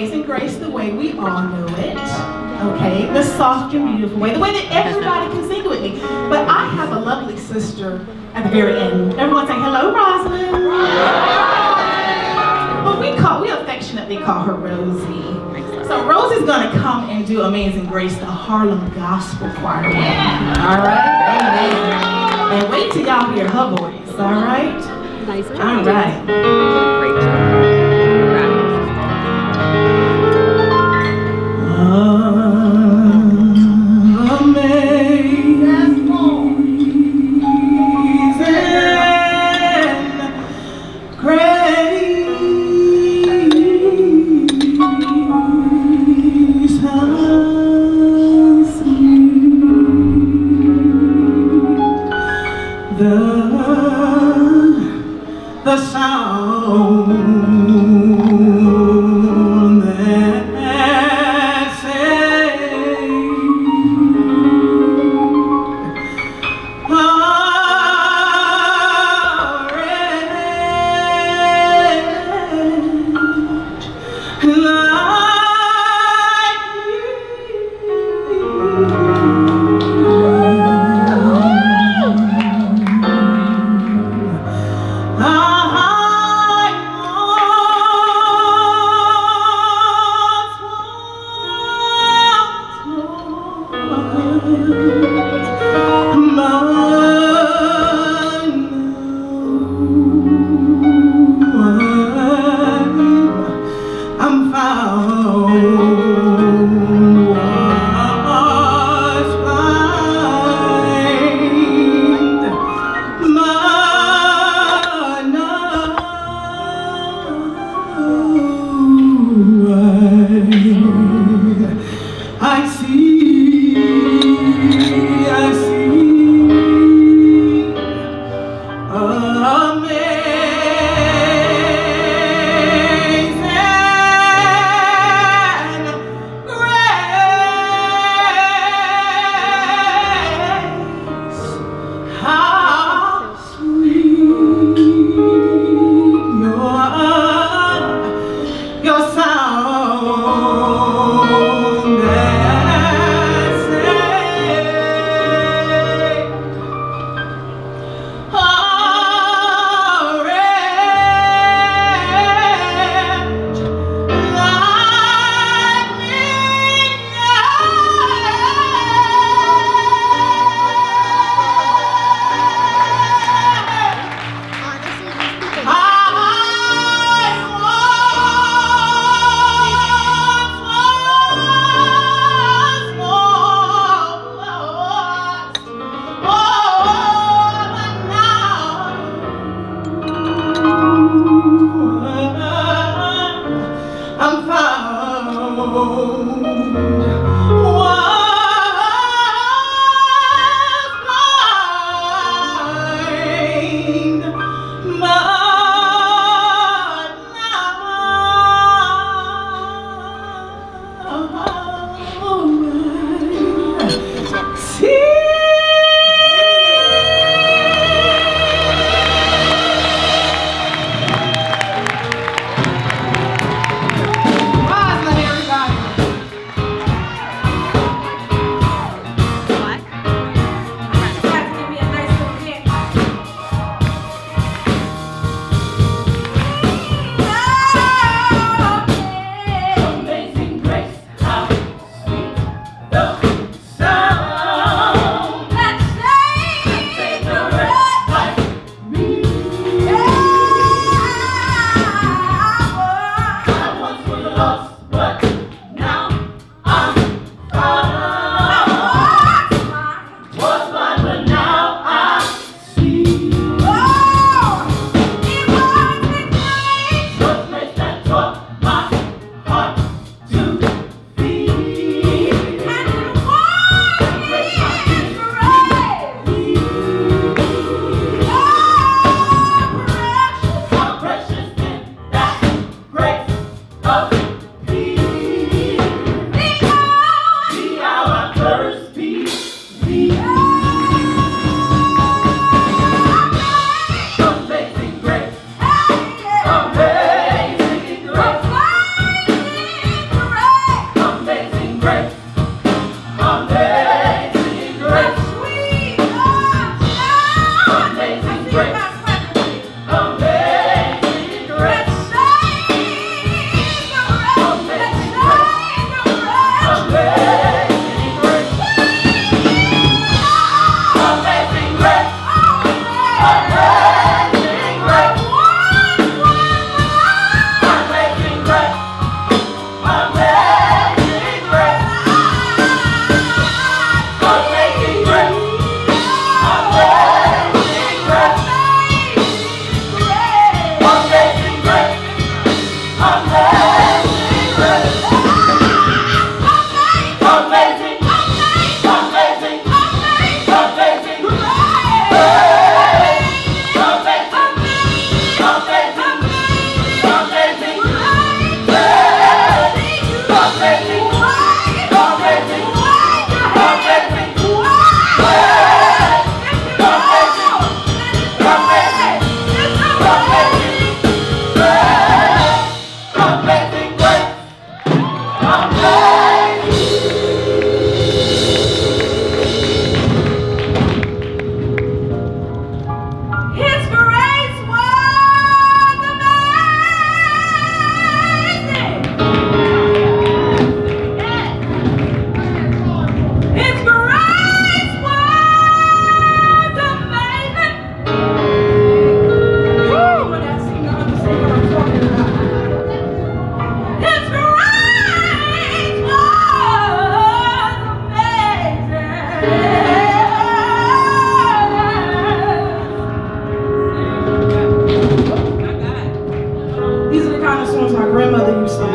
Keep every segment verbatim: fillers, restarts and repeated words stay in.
Amazing Grace the way we all know it, okay? The soft and beautiful way, the way that everybody can sing with me. But I have a lovely sister at the very end. Everyone say, hello, Rosalind. But we call, we affectionately call her Rosie. So Rosie's gonna come and do Amazing Grace, the Harlem Gospel Choir. All right, amazing. And wait till y'all hear her voice, all right? Nice. All right. Great job.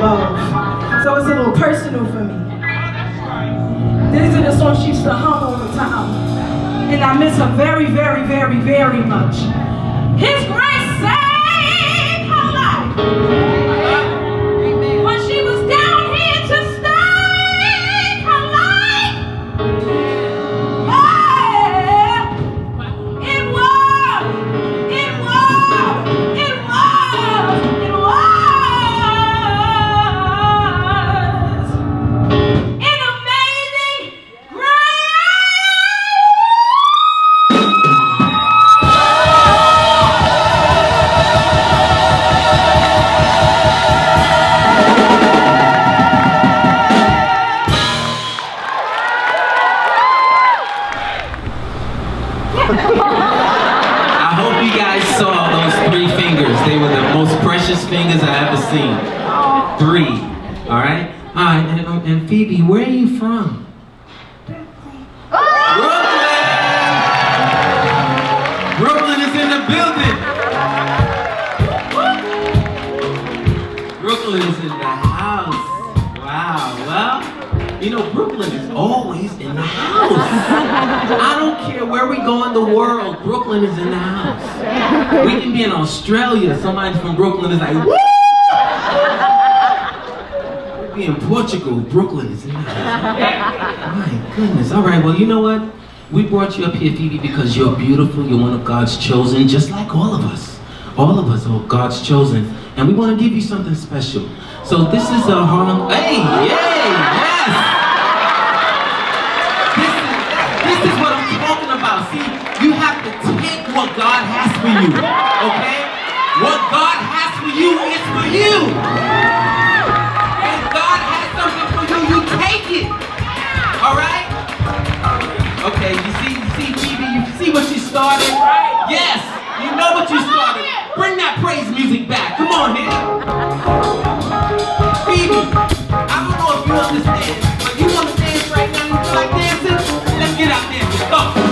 love. So it's a little personal for me. These are the songs she used to hum all the time. And I miss her very, very, very, very much. His grace saved her life. Phoebe, where are you from? Brooklyn. Brooklyn! Brooklyn is in the building! Brooklyn is in the house. Wow, well, you know, Brooklyn is always in the house. I don't care where we go in the world, Brooklyn is in the house. We can be in Australia, somebody from Brooklyn is like, woo! In Portugal, Brooklyn is in the house. My goodness. All right, well, you know what? We brought you up here, Phoebe, because you're beautiful. You're one of God's chosen, just like all of us. All of us are God's chosen. And we want to give you something special. So this is a Harlem... Hey! Yay! Yes! This is, this is what I'm talking about. See, you have to take what God has for you, okay? What God has for you is for you. Take it, all right? Okay, you see, you see, Phoebe, you see what you started? Yes, you know what you started. Bring that praise music back. Come on here, Phoebe. I don't know if you understand, but you want to dance right now. You feel like dancing? Let's get out there. Let's go.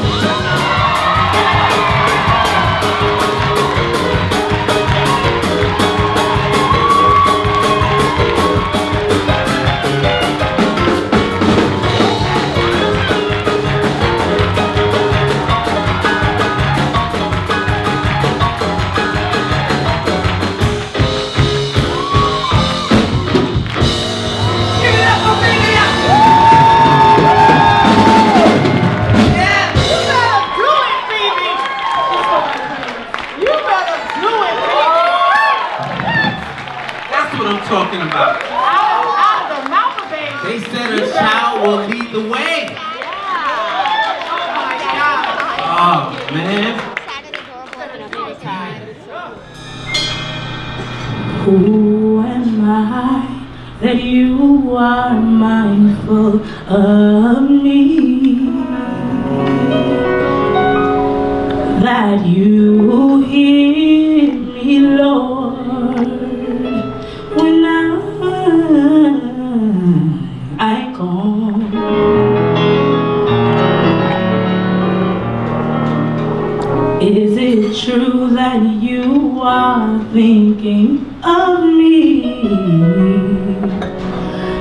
Who am I that you are mindful of me? That you hear me, Lord, when I, I call. Is it true that you are thinking of me,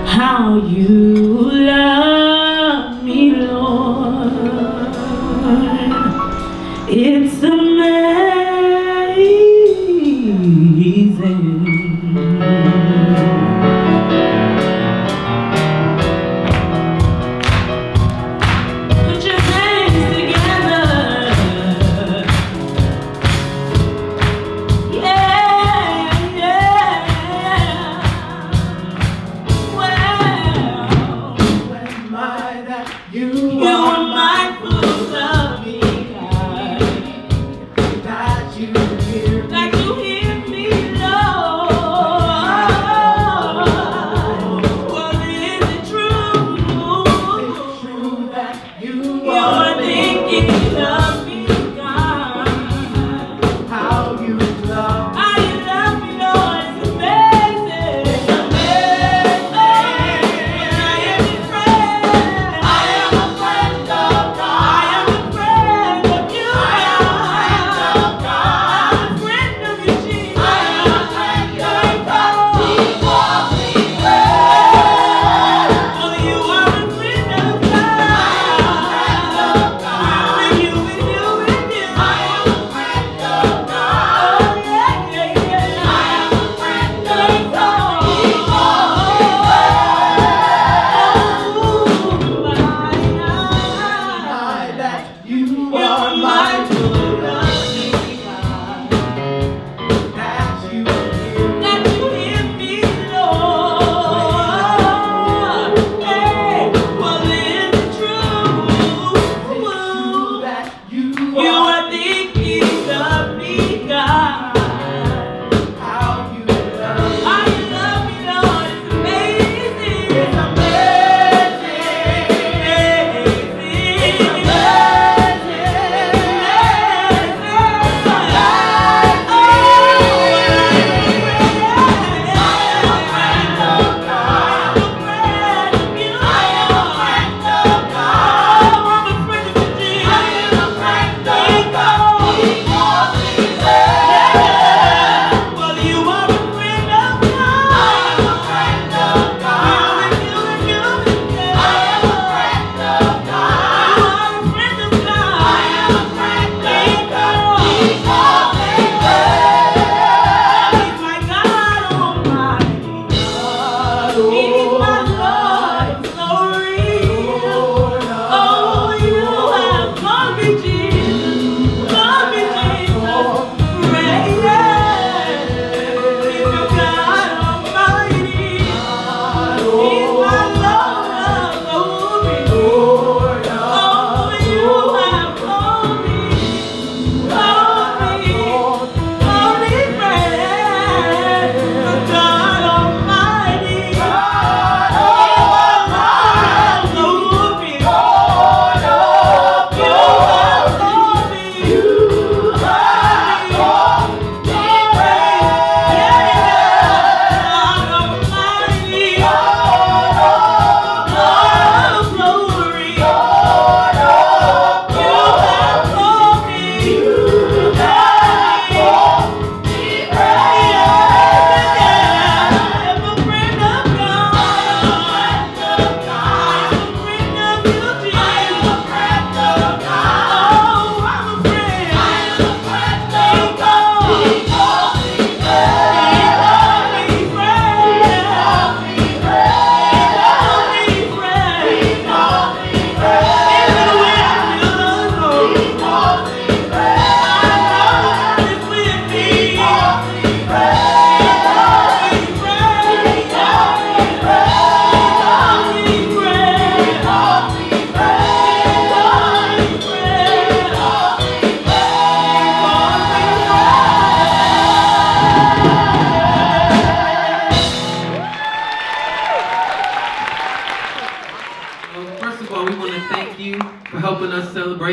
how you love me, Lord? It's amazing. Put your hands together. Yeah.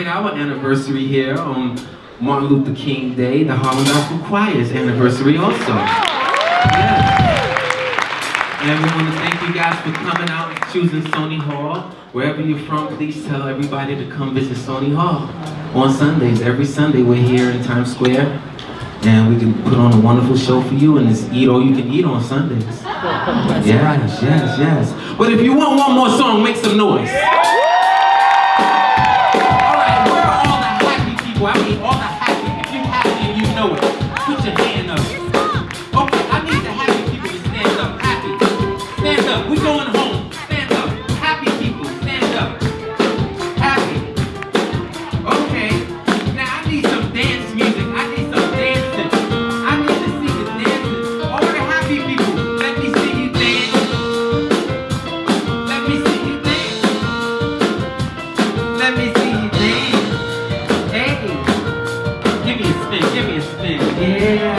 celebrate our anniversary here on Martin Luther King Day, the Harlem Gospel Choir's anniversary also. Yes. And we want to thank you guys for coming out and choosing Sony Hall. Wherever you're from, please tell everybody to come visit Sony Hall on Sundays. Every Sunday we're here in Times Square, and we can put on a wonderful show for you, and it's eat all you can eat on Sundays. Yes, yes, yes. But if you want one more song, make some noise. Yeah. All right, where are all the happy people? I mean, all the happy. If you're happy and you know it, put your hand up. Okay, I need the happy people to stand up. Happy, stand up. We're going home. Stand up. Happy people, stand up. Happy. Okay. Now I need some dance music. Yeah.